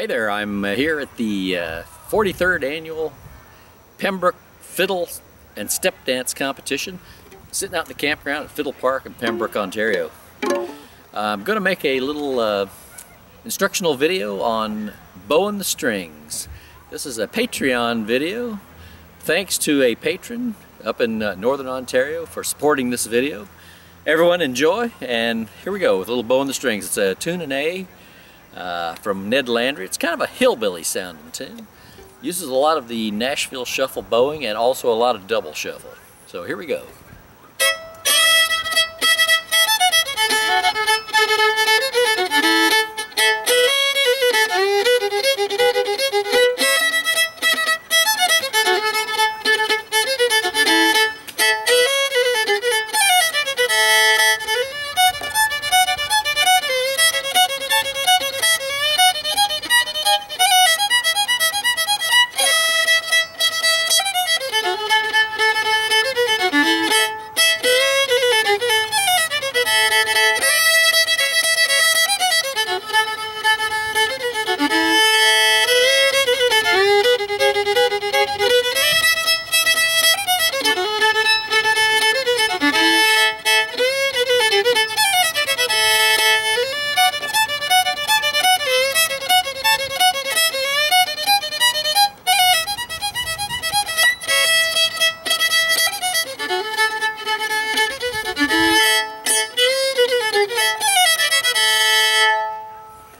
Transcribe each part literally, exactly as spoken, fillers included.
Hey there, I'm here at the uh, forty-third annual Pembroke Fiddle and Step Dance Competition. I'm sitting out in the campground at Fiddle Park in Pembroke, Ontario. I'm going to make a little uh, instructional video on Bowing the Strings. This is a Patreon video. Thanks to a patron up in uh, Northern Ontario for supporting this video. Everyone enjoy, and here we go with a little Bowing the Strings. It's a tune in A. Uh, from Ned Landry. It's kind of a hillbilly sounding tune. Uses a lot of the Nashville Shuffle bowing and also a lot of double shuffle. So here we go.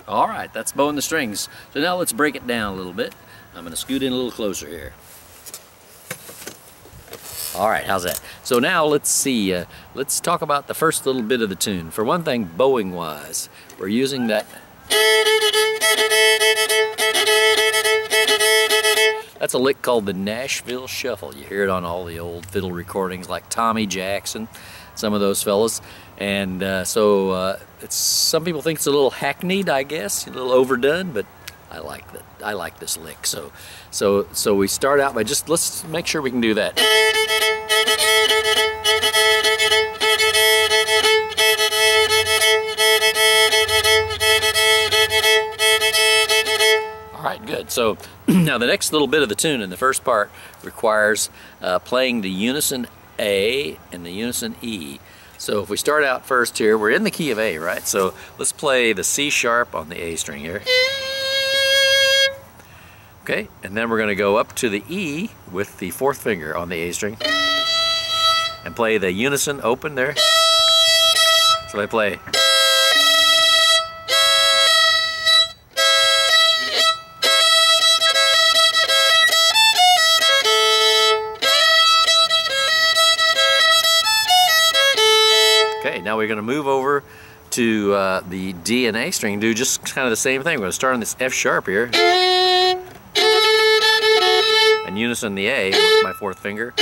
Alright, that's Bowing the Strings. So now let's break it down a little bit. I'm going to scoot in a little closer here. Alright, how's that? So now let's see, uh, let's talk about the first little bit of the tune. For one thing, bowing wise, we're using that. That's a lick called the Nashville Shuffle. You hear it on all the old fiddle recordings like Tommy Jackson, some of those fellas. And uh, so uh, it's, some people think it's a little hackneyed, I guess, a little overdone, but I like that. I like this lick. So, so, so we start out by just, let's make sure we can do that. All right, good. So now the next little bit of the tune in the first part requires uh, playing the unison A and the unison E. So if we start out first here, we're in the key of A, right? So let's play the C sharp on the A string here. Okay, and then we're gonna go up to the E with the fourth finger on the A string and play the unison open there. So I play. Now we're going to move over to uh, the D and A string, do just kind of the same thing. We're going to start on this F sharp here, and unison the A with my fourth finger.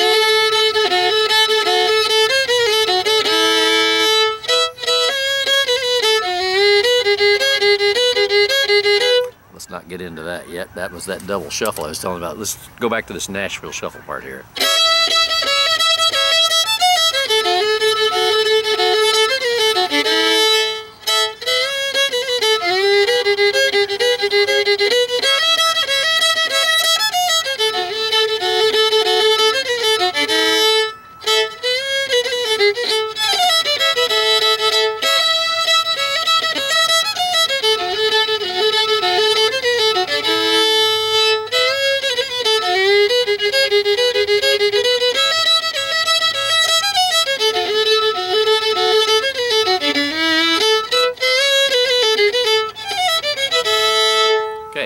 Let's not get into that yet. That was that double shuffle I was telling about. Let's go back to this Nashville Shuffle part here.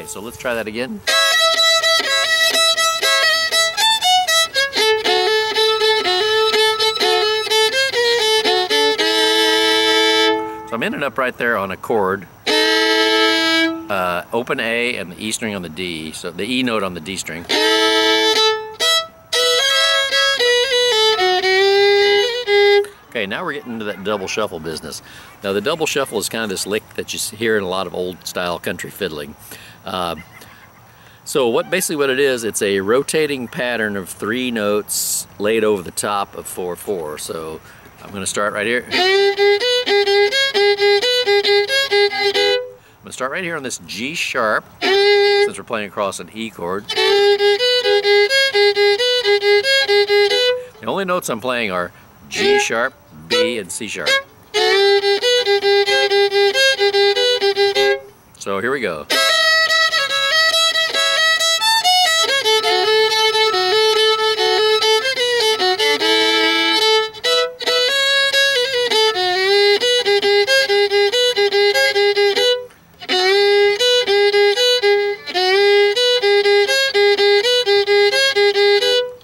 So let's try that again. So I'm ending up right there on a chord. Uh, open A and the E string on the D. So the E note on the D string. Okay, now we're getting into that double shuffle business. Now the double shuffle is kind of this lick that you hear in a lot of old style country fiddling. Uh, so what basically what it is, it's a rotating pattern of three notes laid over the top of four four. So I'm going to start right here. I'm going to start right here on this G sharp, since we're playing across an E chord. The only notes I'm playing are G sharp, B, and C sharp. So here we go.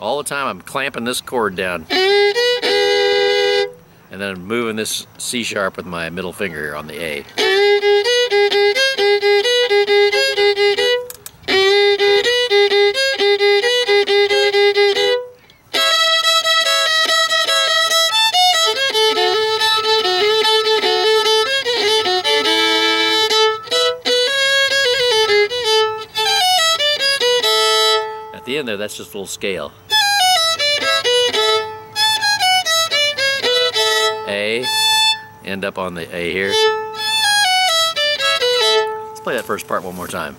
All the time I'm clamping this chord down. And then I'm moving this C sharp with my middle finger here on the A. At the end there, that's just a little scale. A, end up on the A here. Let's play that first part one more time.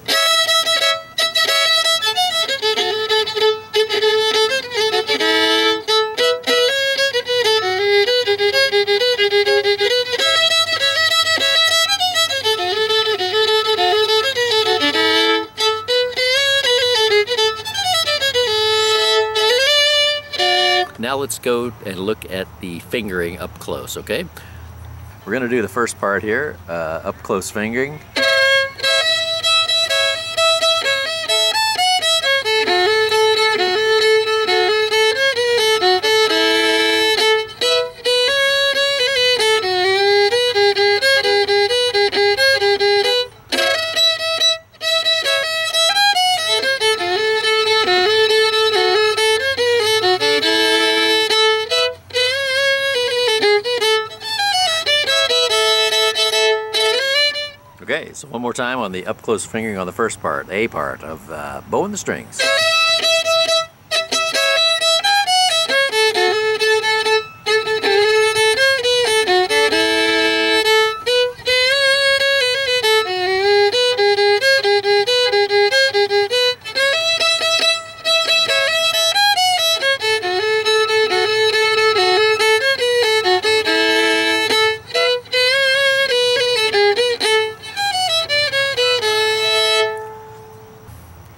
Now let's go and look at the fingering up close, okay? We're gonna do the first part here, uh, up close fingering. Okay, so one more time on the up-close fingering on the first part, A part of uh, Bowing the Strings.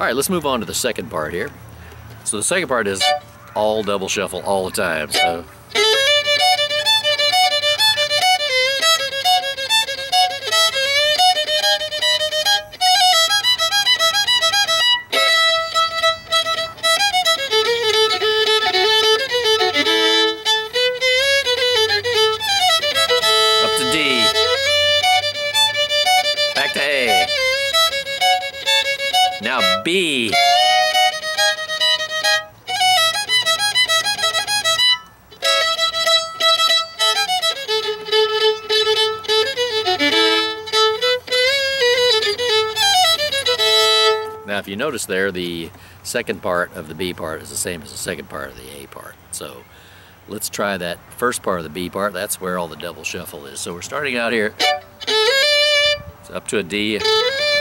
Alright, let's move on to the second part here. So the second part is all double shuffle all the time. So up to D, back to A. Now B. Now if you notice there, the second part of the B part is the same as the second part of the A part. So let's try that first part of the B part. That's where all the double shuffle is. So we're starting out here. It's up to a D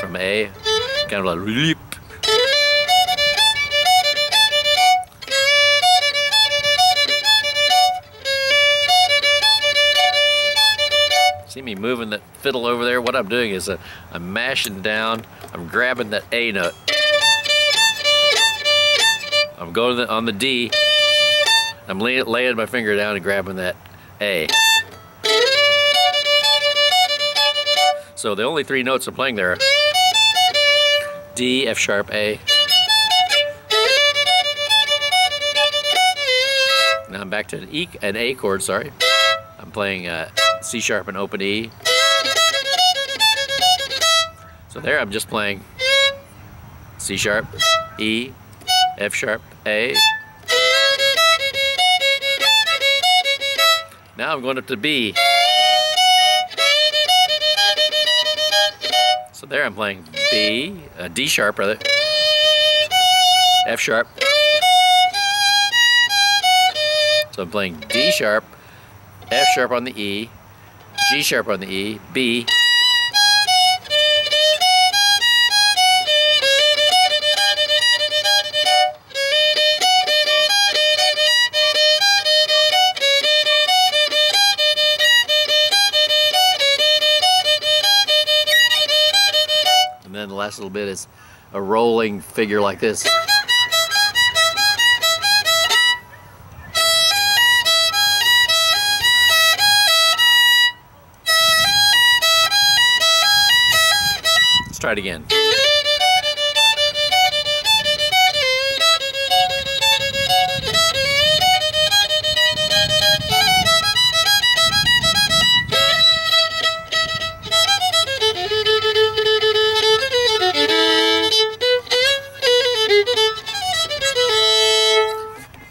from A. Kind of like leap. See me moving that fiddle over there? What I'm doing is uh, I'm mashing down, I'm grabbing that A note. I'm going to the, on the D, I'm laying, laying my finger down and grabbing that A. So the only three notes I'm playing there are D, F sharp, A. Now I'm back to an E, an A chord, sorry. I'm playing uh, C sharp and open E. So there I'm just playing C sharp, E, F sharp, A. Now I'm going up to B. So there I'm playing B, uh, D sharp rather, F sharp. So I'm playing D sharp, F sharp on the E, G sharp on the E, B. last little bit is a rolling figure like this. Let's try it again.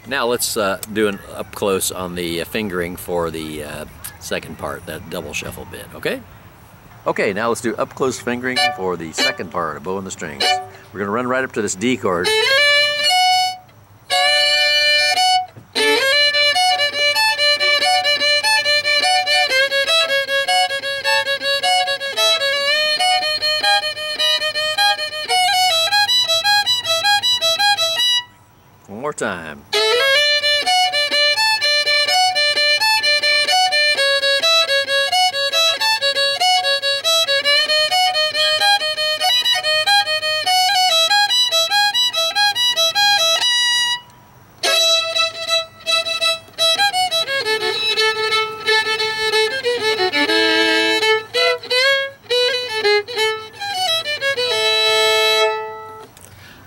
Now let's uh, do an up close on the uh, fingering for the uh, second part, that double shuffle bit, okay? Okay, now let's do up close fingering for the second part of Bowing the Strings. We're gonna run right up to this D chord. One more time.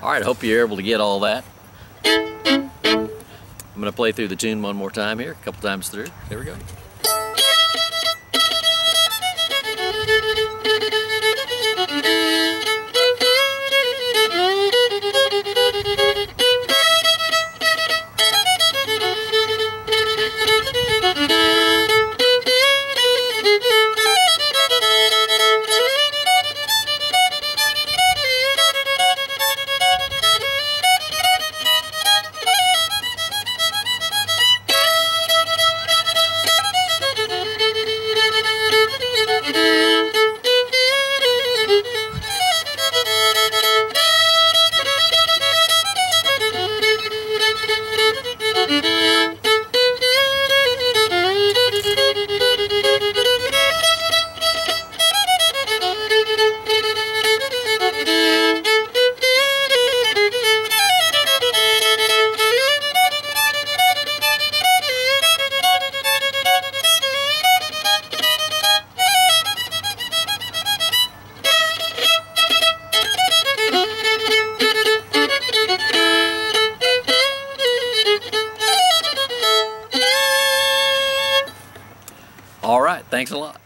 All right, I hope you're able to get all that. I'm going to play through the tune one more time here, a couple times through. There we go. All right, thanks a lot.